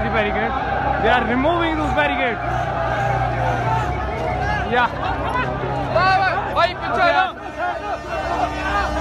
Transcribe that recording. removing the barricades. They are removing those barricades. Yeah.